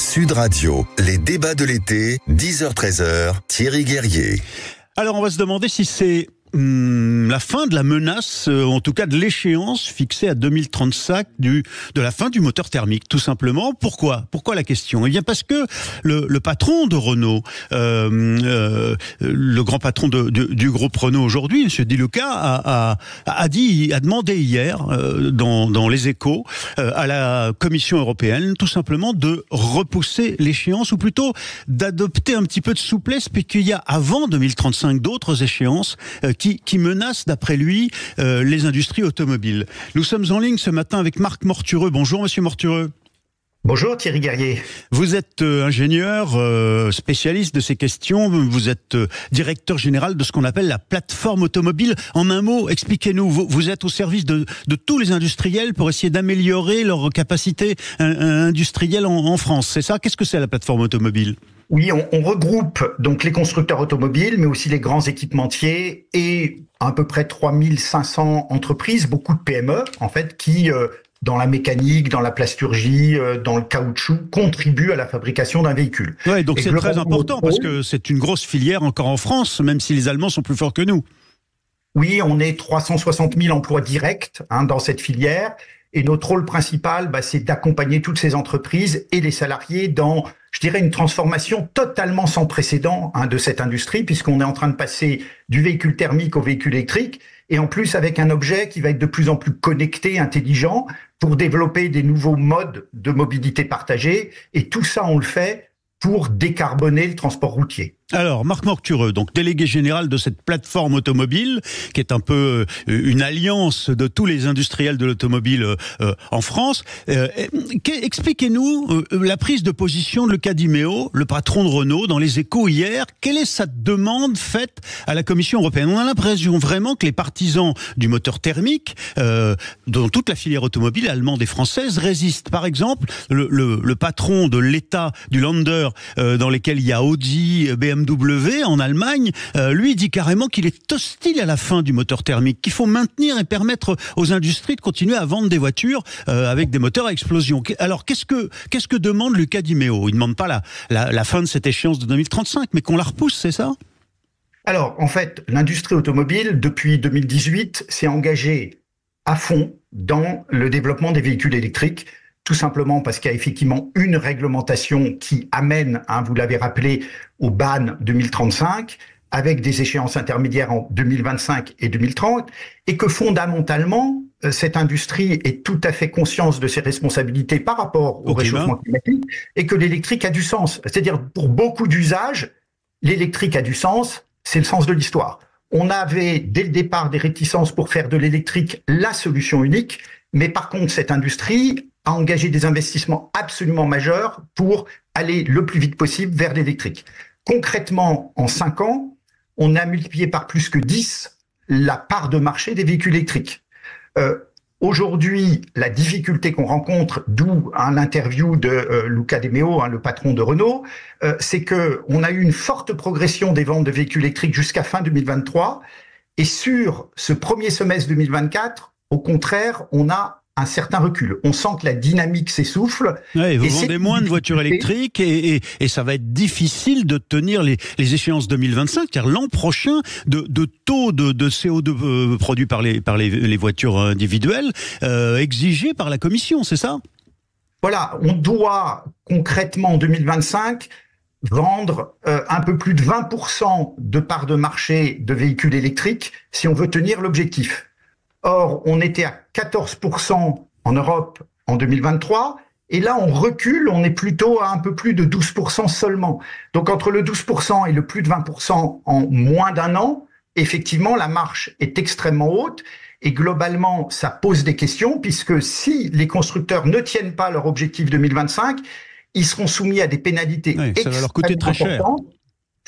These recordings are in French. Sud Radio, les débats de l'été, 10h-13h, Thierry Guerrier. Alors on va se demander si c'est la fin de la menace, en tout cas de l'échéance fixée à 2035 de la fin du moteur thermique, tout simplement. Pourquoi la question ? Eh bien parce que le patron de Renault, le grand patron du groupe Renault aujourd'hui, M. Di Luca, a demandé hier dans Les Échos à la Commission européenne, tout simplement, de repousser l'échéance, ou plutôt d'adopter un petit peu de souplesse, puisqu'il y a avant 2035 d'autres échéances qui menace, d'après lui, les industries automobiles. Nous sommes en ligne ce matin avec Marc Mortureux. Bonjour, monsieur Mortureux. Bonjour, Thierry Guerrier. Vous êtes ingénieur, spécialiste de ces questions. Vous êtes directeur général de ce qu'on appelle la plateforme automobile. En un mot, expliquez-nous, vous êtes au service de tous les industriels pour essayer d'améliorer leur capacité industrielle en France. C'est ça ? Qu'est-ce que c'est la plateforme automobile ? Oui, on regroupe donc les constructeurs automobiles, mais aussi les grands équipementiers et à peu près 3500 entreprises, beaucoup de PME en fait, qui, dans la mécanique, dans la plasturgie, dans le caoutchouc, contribuent à la fabrication d'un véhicule. Oui, donc c'est très important parce que c'est une grosse filière encore en France, même si les Allemands sont plus forts que nous. Oui, on est 360 000 emplois directs dans cette filière. Et notre rôle principal, c'est d'accompagner toutes ces entreprises et les salariés dans, je dirais, une transformation totalement sans précédent de cette industrie, puisqu'on est en train de passer du véhicule thermique au véhicule électrique, et en plus avec un objet qui va être de plus en plus connecté, intelligent, pour développer des nouveaux modes de mobilité partagée. Et tout ça, on le fait pour décarboner le transport routier. Alors, Marc Mortureux, donc délégué général de cette plateforme automobile, qui est un peu une alliance de tous les industriels de l'automobile en France. Expliquez-nous la prise de position de Luca De Meo, le patron de Renault, dans Les Échos hier. Quelle est sa demande faite à la Commission européenne ? On a l'impression vraiment que les partisans du moteur thermique, dans toute la filière automobile allemande et française, résistent. Par exemple, le patron de l'État du Lander, dans lesquels il y a Audi, BMW, en Allemagne, lui dit carrément qu'il est hostile à la fin du moteur thermique, qu'il faut maintenir et permettre aux industries de continuer à vendre des voitures avec des moteurs à explosion. Alors qu'est-ce que demande Luca De Meo ? Il ne demande pas la fin de cette échéance de 2035, mais qu'on la repousse, c'est ça ? Alors en fait, l'industrie automobile, depuis 2018, s'est engagée à fond dans le développement des véhicules électriques, tout simplement parce qu'il y a effectivement une réglementation qui amène, vous l'avez rappelé, au ban 2035, avec des échéances intermédiaires en 2025 et 2030, et que fondamentalement, cette industrie est tout à fait consciente de ses responsabilités par rapport au réchauffement climatique, et que l'électrique a du sens. C'est-à-dire, pour beaucoup d'usages, l'électrique a du sens, c'est le sens de l'histoire. On avait, dès le départ, des réticences pour faire de l'électrique la solution unique, mais par contre, cette industrie à engager des investissements absolument majeurs pour aller le plus vite possible vers l'électrique. Concrètement, en 5 ans, on a multiplié par plus que 10 la part de marché des véhicules électriques. Aujourd'hui, la difficulté qu'on rencontre, d'où l'interview de Luca De Meo, le patron de Renault, c'est qu'on a eu une forte progression des ventes de véhicules électriques jusqu'à fin 2023. Et sur ce premier semestre 2024, au contraire, on a un certain recul. On sent que la dynamique s'essouffle. Ouais, vous vendez moins de voitures électriques et ça va être difficile de tenir les échéances 2025, car l'an prochain, de taux de CO2 produit par les voitures individuelles exigés par la Commission, c'est ça ? Voilà, on doit concrètement en 2025 vendre un peu plus de 20% de part de marché de véhicules électriques si on veut tenir l'objectif. Or, on était à 14% en Europe en 2023, et là, on recule, on est plutôt à un peu plus de 12% seulement. Donc, entre le 12% et le plus de 20% en moins d'un an, effectivement, la marche est extrêmement haute, et globalement, ça pose des questions, puisque si les constructeurs ne tiennent pas leur objectif 2025, ils seront soumis à des pénalités extrêmement importantes.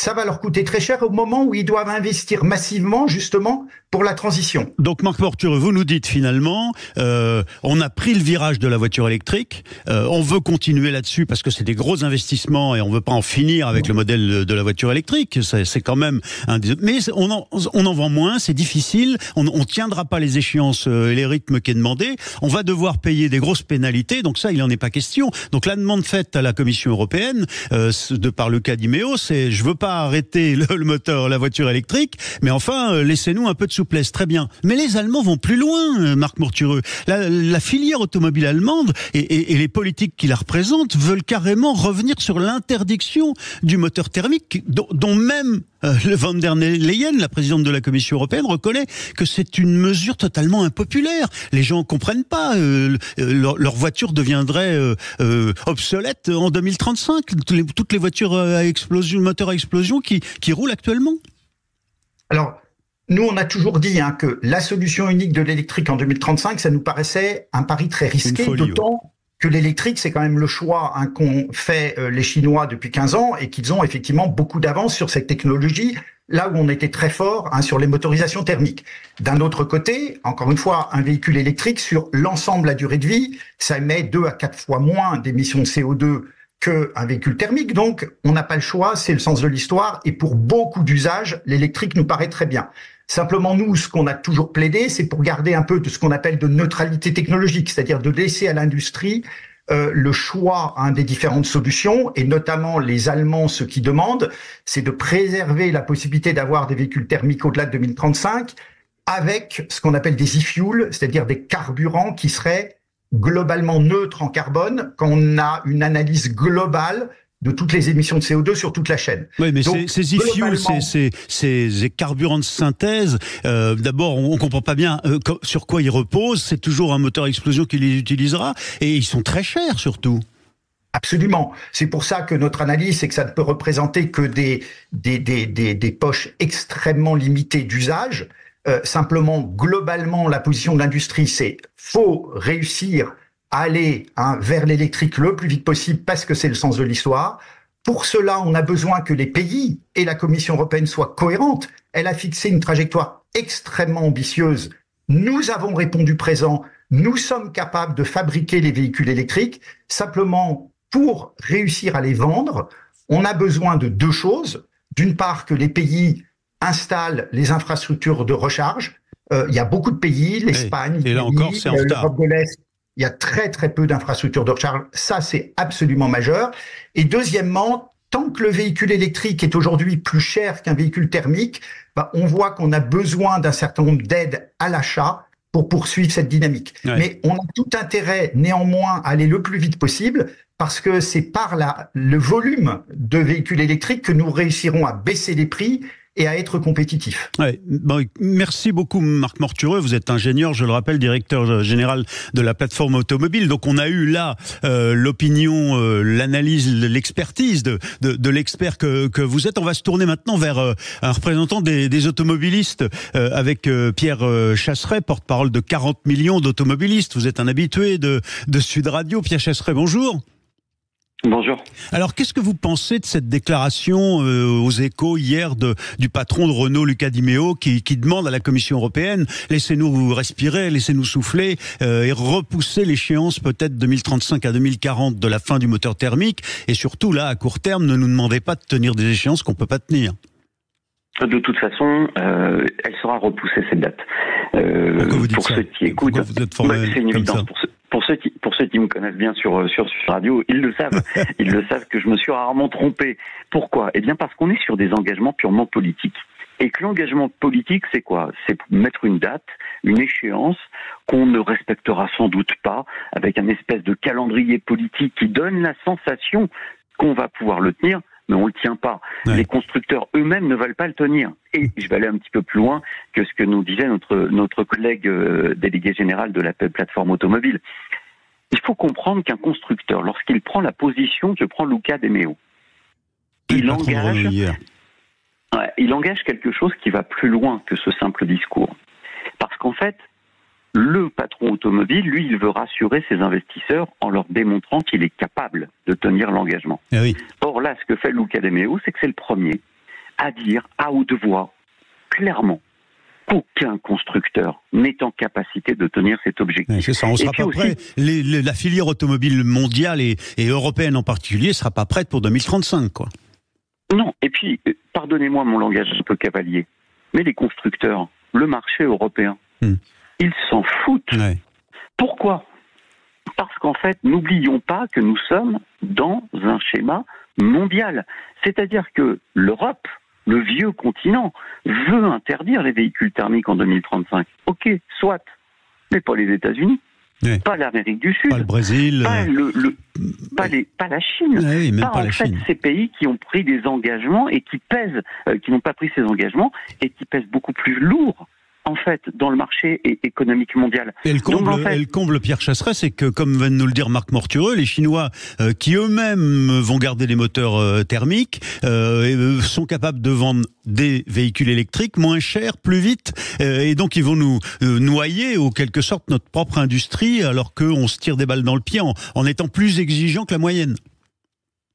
ça va leur coûter très cher au moment où ils doivent investir massivement, justement, pour la transition. Donc, Marc Mortureux, vous nous dites finalement, on a pris le virage de la voiture électrique, on veut continuer là-dessus parce que c'est des gros investissements et on ne veut pas en finir avec le modèle de la voiture électrique. C'est quand même un des... Mais on en vend moins, c'est difficile, on ne tiendra pas les échéances et les rythmes qui est demandé, on va devoir payer des grosses pénalités, donc ça, il n'en est pas question. Donc, la demande faite à la Commission européenne, de par le Cadiméo, c'est « je ne veux pas arrêter le moteur, la voiture électrique, mais enfin, laissez-nous un peu de souplesse. » Très bien. Mais les Allemands vont plus loin, Marc Mortureux. La filière automobile allemande et les politiques qui la représentent veulent carrément revenir sur l'interdiction du moteur thermique, dont même Von der Leyen, la présidente de la Commission européenne, reconnaît que c'est une mesure totalement impopulaire. Les gens ne comprennent pas. Leur voiture deviendrait obsolète en 2035. Toutes les voitures à explosion, moteurs à explosion qui roulent actuellement. Alors, nous, on a toujours dit que la solution unique de l'électrique en 2035, ça nous paraissait un pari très risqué, d'autant que l'électrique, c'est quand même le choix qu'ont fait les Chinois depuis 15 ans et qu'ils ont effectivement beaucoup d'avance sur cette technologie, là où on était très fort sur les motorisations thermiques. D'un autre côté, encore une fois, un véhicule électrique sur l'ensemble de la durée de vie, ça émet 2 à 4 fois moins d'émissions de CO2 qu'un véhicule thermique, donc on n'a pas le choix, c'est le sens de l'histoire, et pour beaucoup d'usages, l'électrique nous paraît très bien. Simplement, nous, ce qu'on a toujours plaidé, c'est pour garder un peu de ce qu'on appelle de neutralité technologique, c'est-à-dire de laisser à l'industrie le choix des différentes solutions, et notamment les Allemands, ce qu'ils demandent, c'est de préserver la possibilité d'avoir des véhicules thermiques au-delà de 2035 avec ce qu'on appelle des e-fuels, c'est-à-dire des carburants qui seraient globalement neutres en carbone quand on a une analyse globale de toutes les émissions de CO2 sur toute la chaîne. Oui, mais donc, ces e-fuels, ces carburants de synthèse, d'abord, on ne comprend pas bien sur quoi ils reposent, c'est toujours un moteur à explosion qui les utilisera, et ils sont très chers surtout. Absolument. C'est pour ça que notre analyse, c'est que ça ne peut représenter que des poches extrêmement limitées d'usage. Simplement, globalement, la position de l'industrie, c'est qu'il faut réussir à aller vers l'électrique le plus vite possible parce que c'est le sens de l'histoire. Pour cela, on a besoin que les pays et la Commission européenne soient cohérentes. Elle a fixé une trajectoire extrêmement ambitieuse. Nous avons répondu présent. Nous sommes capables de fabriquer les véhicules électriques. Simplement, pour réussir à les vendre, on a besoin de 2 choses. D'une part, que les pays installent les infrastructures de recharge. Il y a beaucoup de pays, l'Espagne, l'Europe de l'Est. Il y a très très peu d'infrastructures de recharge, ça c'est absolument majeur. Et deuxièmement, tant que le véhicule électrique est aujourd'hui plus cher qu'un véhicule thermique, on voit qu'on a besoin d'un certain nombre d'aides à l'achat pour poursuivre cette dynamique. Ouais. Mais on a tout intérêt néanmoins à aller le plus vite possible parce que c'est par le volume de véhicules électriques que nous réussirons à baisser les prix et à être compétitif. Ouais, bon, merci beaucoup Marc Mortureux, vous êtes ingénieur, je le rappelle, directeur général de la Plateforme Automobile, donc on a eu là l'opinion, l'analyse, l'expertise de l'expert que vous êtes. On va se tourner maintenant vers un représentant des automobilistes avec Pierre Chasseray, porte-parole de 40 millions d'automobilistes. Vous êtes un habitué de Sud Radio. Pierre Chasseray, bonjour. Bonjour. Alors, qu'est-ce que vous pensez de cette déclaration aux Échos hier du patron de Renault, Luca De Meo, qui demande à la Commission européenne « laissez-nous respirer, laissez-nous souffler » et repousser l'échéance peut-être 2035 à 2040 de la fin du moteur thermique, et surtout là, à court terme, ne nous demandez pas de tenir des échéances qu'on ne peut pas tenir. De toute façon, elle sera repoussée cette date. Pour ceux qui écoutent, c'est une évidence. Pour ceux qui me connaissent bien sur Radio, ils le savent. Ils le savent que je me suis rarement trompé. Pourquoi ? Eh bien parce qu'on est sur des engagements purement politiques. Et que l'engagement politique, c'est quoi ? C'est mettre une date, une échéance qu'on ne respectera sans doute pas, avec un espèce de calendrier politique qui donne la sensation qu'on va pouvoir le tenir, mais on ne le tient pas. Ouais. Les constructeurs eux-mêmes ne veulent pas le tenir. Et je vais aller un petit peu plus loin que ce que nous disait notre collègue délégué général de la Plateforme Automobile. Il faut comprendre qu'un constructeur, lorsqu'il prend la position que prend Luca De Meo, il engage quelque chose qui va plus loin que ce simple discours. Parce qu'en fait, le patron automobile, lui, il veut rassurer ses investisseurs en leur démontrant qu'il est capable de tenir l'engagement. Ah oui. Or là, ce que fait Luca De Meo, c'est que c'est le premier. à dire à haute voix, clairement, qu'aucun constructeur n'est en capacité de tenir cet objectif. Mais c'est ça, on ne sera pas prêt. La filière automobile mondiale et européenne en particulier ne sera pas prête pour 2035, quoi. Non, et puis, pardonnez-moi mon langage un peu cavalier, mais les constructeurs, le marché européen, ils s'en foutent. Ouais. Pourquoi ? Parce qu'en fait, n'oublions pas que nous sommes dans un schéma mondial. C'est-à-dire que l'Europe, le vieux continent, veut interdire les véhicules thermiques en 2035. Ok, soit, mais pas les États-Unis. Oui. Pas l'Amérique du Sud, pas le Brésil, pas la Chine, oui, même pas en fait Chine. Ces pays qui ont pris des engagements et qui pèsent, qui n'ont pas pris ces engagements et qui pèsent beaucoup plus lourd en fait dans le marché économique mondial. Et le comble, Pierre Chasseray, c'est que comme vient de nous le dire Marc Mortureux, les Chinois qui eux-mêmes vont garder les moteurs thermiques sont capables de vendre des véhicules électriques moins chers, plus vite, et donc ils vont nous noyer, en quelque sorte, notre propre industrie, alors qu'on se tire des balles dans le pied en étant plus exigeant que la moyenne.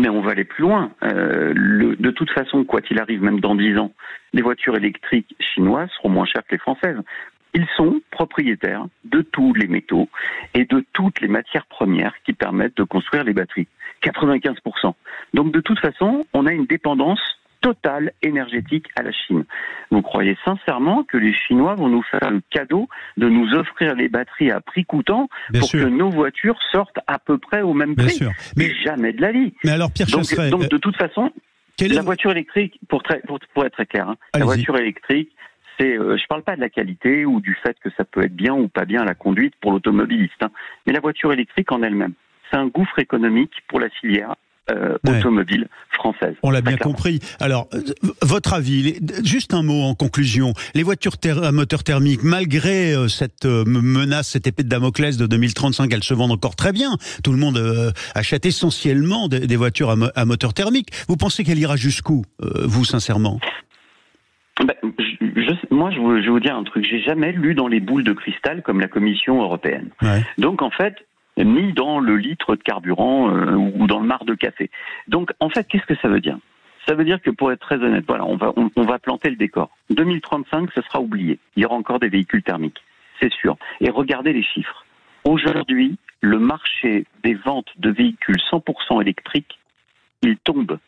Mais on va aller plus loin. De toute façon, quoi qu'il arrive, même dans 10 ans, les voitures électriques chinoises seront moins chères que les françaises. Ils sont propriétaires de tous les métaux et de toutes les matières premières qui permettent de construire les batteries. 95%. Donc de toute façon, on a une dépendance totale énergétique à la Chine. Vous croyez sincèrement que les Chinois vont nous faire le cadeau de nous offrir les batteries à prix coûtant pour que nos voitures sortent à peu près au même prix? Mais jamais de la vie. Mais alors Pierre Chasseray, donc de toute façon, la voiture électrique, pour être très clair, hein, la voiture électrique, c'est, je ne parle pas de la qualité ou du fait que ça peut être bien ou pas bien la conduite pour l'automobiliste, hein, mais la voiture électrique en elle-même, c'est un gouffre économique pour la filière automobile française. On l'a bien compris. Alors, votre avis, juste un mot en conclusion. Les voitures à moteur thermique, malgré cette menace, cette épée de Damoclès de 2035, elles se vendent encore très bien. Tout le monde achète essentiellement des voitures à moteur thermique. Vous pensez qu'elle ira jusqu'où, vous, sincèrement ? Moi, je vais vous dire un truc. J'ai jamais lu dans les boules de cristal comme la Commission européenne. Ouais. Donc, en fait, ni dans le litre de carburant ou dans le marc de café. Donc, en fait, qu'est-ce que ça veut dire ? Ça veut dire que, pour être très honnête, voilà, on va planter le décor. 2035, ce sera oublié. Il y aura encore des véhicules thermiques, c'est sûr. Et regardez les chiffres. Aujourd'hui, le marché des ventes de véhicules 100% électriques, il tombe.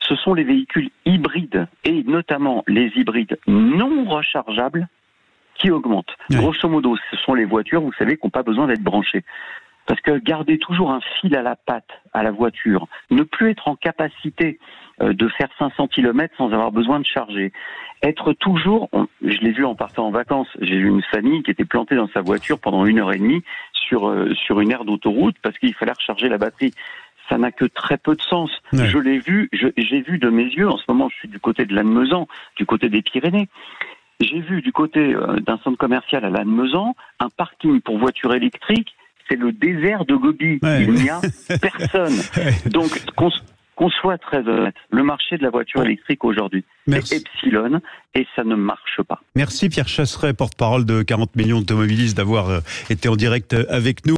Ce sont les véhicules hybrides, et notamment les hybrides non rechargeables, qui augmentent. Oui. Grosso modo, ce sont les voitures, vous savez, qui n'ont pas besoin d'être branchées. Parce que garder toujours un fil à la patte à la voiture, ne plus être en capacité de faire 500 km sans avoir besoin de charger, être toujours, je l'ai vu en partant en vacances, j'ai eu une famille qui était plantée dans sa voiture pendant 1h30 sur une aire d'autoroute parce qu'il fallait recharger la batterie. Ça n'a que très peu de sens. Ouais. Je l'ai vu, j'ai vu de mes yeux, en ce moment je suis du côté de Lannemezan, du côté des Pyrénées. J'ai vu du côté d'un centre commercial à Lannemezan, un parking pour voitures électriques, c'est le désert de Gobi. Ouais. Il n'y a personne. Donc, qu'on soit très honnête, le marché de la voiture électrique aujourd'hui, c'est Epsilon et ça ne marche pas. Merci Pierre Chasseray, porte-parole de 40 millions d'automobilistes, d'avoir été en direct avec nous.